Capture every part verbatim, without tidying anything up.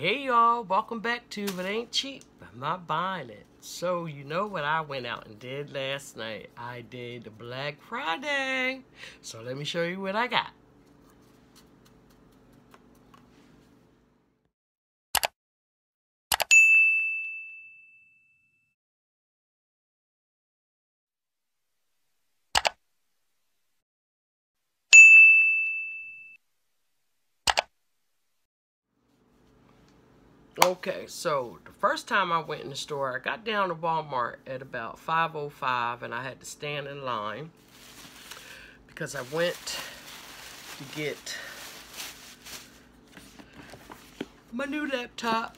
Hey y'all, welcome back to If It Ain't Cheap, I'm Not Buying It. So you know what I went out and did last night? I did the Black Friday. So let me show you what I got. Okay, so the first time I went in the store, I got down to Walmart at about five oh five and I had to stand in line because I went to get my new laptop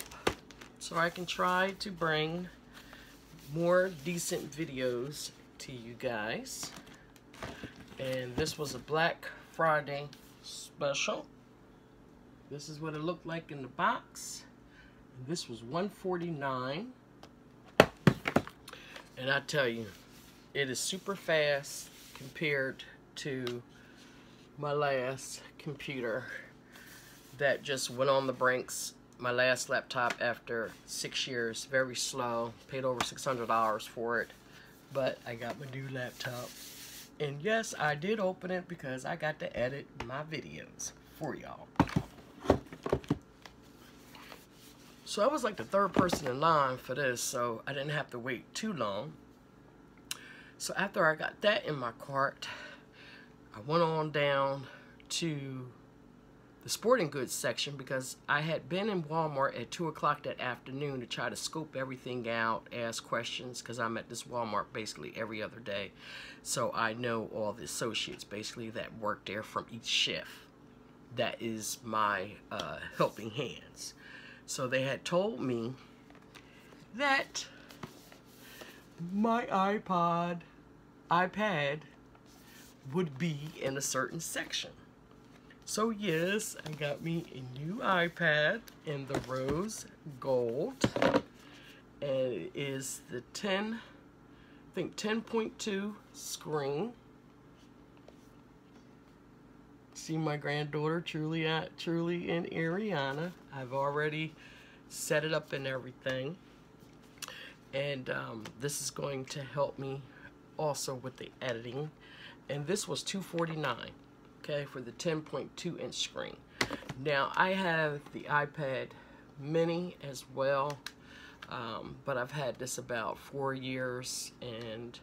so I can try to bring more decent videos to you guys. And this was a Black Friday special. This is what it looked like in the box. This was one forty-nine, and I tell you, it is super fast compared to my last computer that just went on the brinks. My last laptop after six years, very slow, paid over six hundred dollars for it, but I got my new laptop. And yes, I did open it because I got to edit my videos for y'all. So I was like the third person in line for this, so I didn't have to wait too long. So after I got that in my cart, I went on down to the sporting goods section because I had been in Walmart at two o'clock that afternoon to try to scope everything out, ask questions, because I'm at this Walmart basically every other day. So I know all the associates basically that work there from each shift. That is my uh, helping hands. So they had told me that my iPod, iPad would be in a certain section. So yes, I got me a new iPad in the rose gold. And it is the ten, I think ten point two screen. See my granddaughter Truly, Truly and Ariana. I've already set it up and everything, and um, this is going to help me also with the editing. And this was two forty-nine, okay, for the ten point two inch screen. Now I have the iPad Mini as well, um, but I've had this about four years, and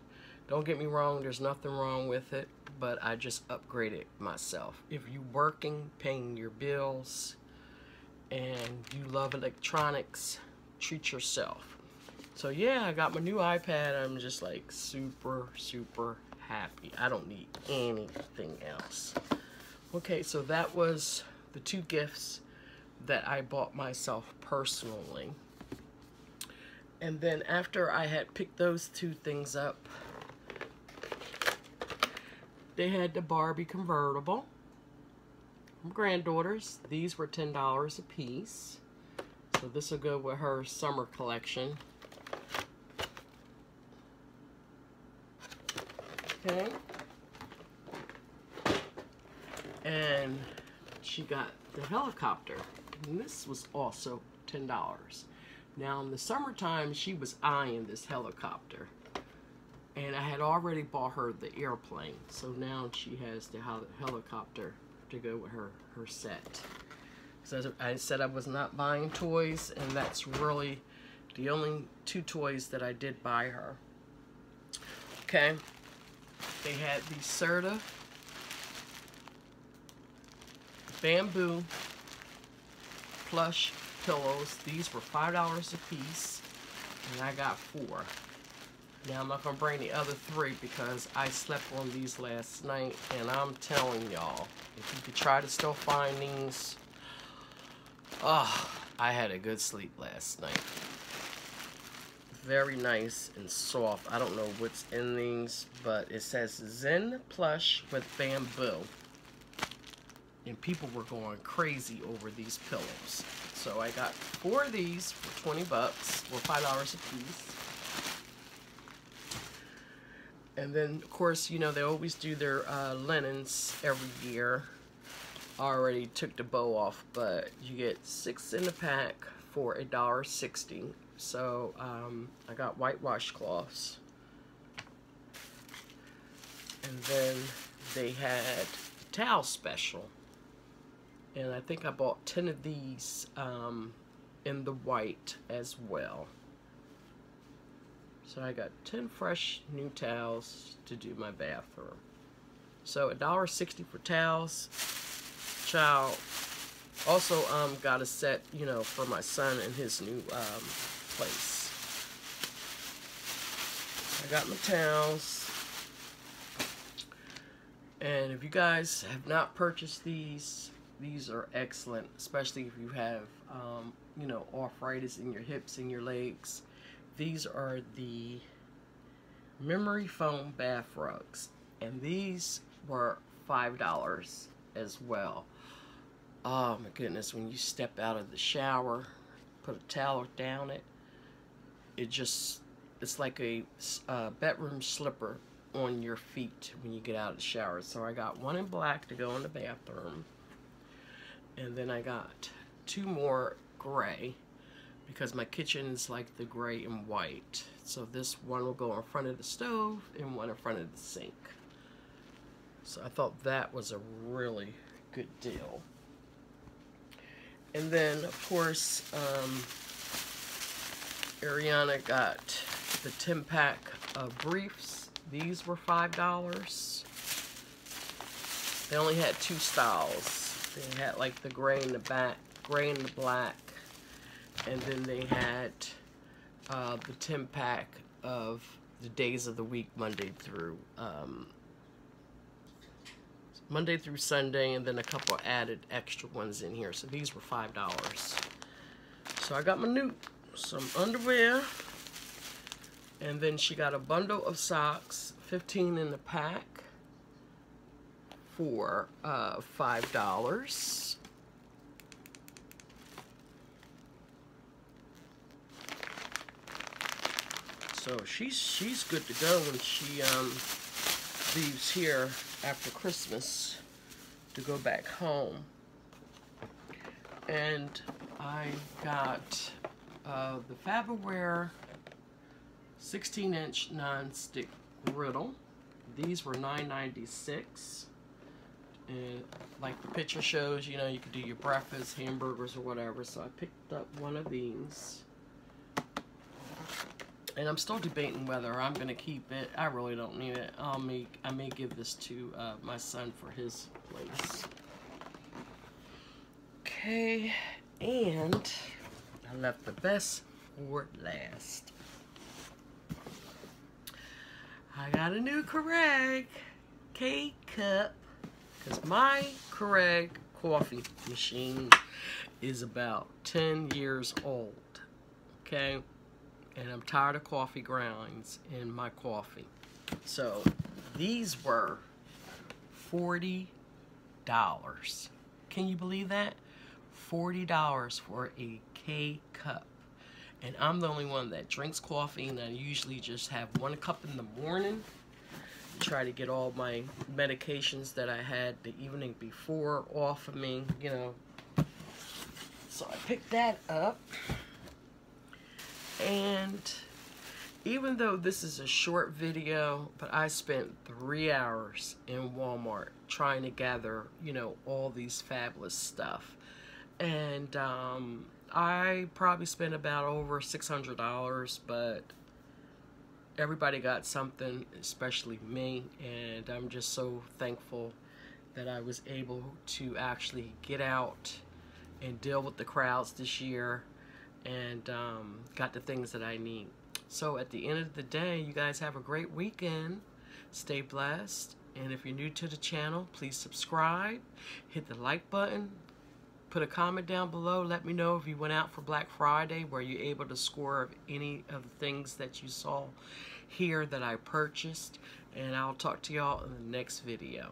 don't get me wrong, there's nothing wrong with it. But I just upgraded myself. If you're working, paying your bills, and you love electronics, treat yourself. So yeah, I got my new iPad. I'm just like super, super happy. I don't need anything else. Okay, so that was the two gifts that I bought myself personally. And then after I had picked those two things up, they had the Barbie convertible from granddaughters. These were ten dollars a piece. So this will go with her summer collection. Okay. And she got the helicopter. And this was also ten dollars. Now in the summertime, she was eyeing this helicopter. And I had already bought her the airplane, so now she has the hel helicopter to go with her, her set. So I said I was not buying toys, and that's really the only two toys that I did buy her. Okay, they had the Serta bamboo plush pillows. These were five dollars a piece, and I got four. Now I'm not gonna bring the other three because I slept on these last night, and I'm telling y'all, if you could try to still find these, oh, I had a good sleep last night. Very nice and soft. I don't know what's in these, but it says Zen Plush with bamboo. And people were going crazy over these pillows. So I got four of these for twenty bucks, or five dollars a piece. And then, of course, you know, they always do their uh, linens every year. already took the bow off, but you get six in the pack for a dollar sixty. So um, I got white washcloths, and then they had the towel special, and I think I bought ten of these um, in the white as well. So I got ten fresh new towels to do my bathroom. So a dollar sixty for towels. Child also um, got a set, you know, for my son in his new um, place. I got my towels. And if you guys have not purchased these, these are excellent, especially if you have, um, you know, arthritis in your hips and your legs. These are the memory foam bath rugs, and these were five dollars as well. Oh my goodness, when you step out of the shower, put a towel down it, it just, it's like a uh, bedroom slipper on your feet when you get out of the shower. So I got one in black to go in the bathroom, and then I got two more gray, because my kitchen is like the gray and white. So this one will go in front of the stove and one in front of the sink. So I thought that was a really good deal. And then, of course, um, Ariana got the ten pack of briefs. These were five dollars. They only had two styles. They had like the gray and the back, gray and the black. And then they had uh, the ten pack of the days of the week, Monday through um, Monday through Sunday, and then a couple added extra ones in here. So these were five dollars. So I got my new, some underwear, and then she got a bundle of socks, fifteen in the pack for uh, five dollars. So she's, she's good to go when she um, leaves here after Christmas to go back home. And I got uh, the Faberware sixteen inch non-stick griddle. These were nine ninety-six. And like the picture shows, you know, you can do your breakfast, hamburgers, or whatever. So I picked up one of these. And I'm still debating whether I'm going to keep it. I really don't need it. I'll make, I may give this to uh, my son for his place. Okay, and I left the best for last. I got a new Keurig K-Cup, because my Keurig coffee machine is about ten years old, okay? And I'm tired of coffee grounds in my coffee. So these were forty dollars. Can you believe that? forty dollars for a K-Cup. And I'm the only one that drinks coffee, and I usually just have one cup in the morning. Try to get all my medications that I had the evening before off of me, you know. So I picked that up. And even though this is a short video, but I spent three hours in Walmart trying to gather, you know, all these fabulous stuff. And um, I probably spent about over six hundred dollars, but everybody got something, especially me. And I'm just so thankful that I was able to actually get out and deal with the crowds this year. And um, got the things that I need. So at the end of the day, you guys have a great weekend. Stay blessed. And if you're new to the channel, please subscribe. Hit the like button. Put a comment down below. Let me know if you went out for Black Friday. Were you able to score any of the things that you saw here that I purchased? And I'll talk to y'all in the next video.